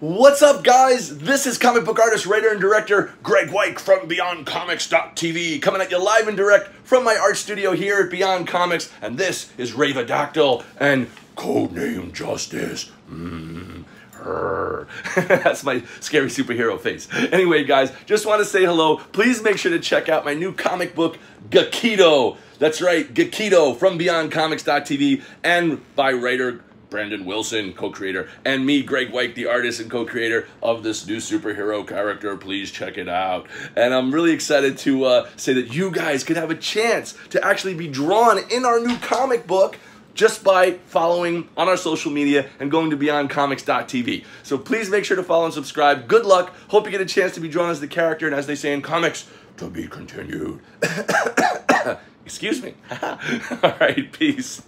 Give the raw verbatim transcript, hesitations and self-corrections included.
What's up, guys? This is comic book artist, writer, and director Graig Weich from beyond comics dot t v, coming at you live and direct from my art studio here at Beyond Comics, and this is Ravadactyl and Codename Justice. Mm. That's my scary superhero face. Anyway, guys, just want to say hello. Please make sure to check out my new comic book, Gakito. That's right, Gakito from beyond comics dot t v and by writer Brandon Wilson, co-creator, and me, Graig Weich, the artist and co-creator of this new superhero character. Please check it out. And I'm really excited to uh, say that you guys could have a chance to actually be drawn in our new comic book just by following on our social media and going to beyond comics dot t v. So please make sure to follow and subscribe. Good luck. Hope you get a chance to be drawn as the character, and as they say in comics, to be continued. Excuse me. All right, peace.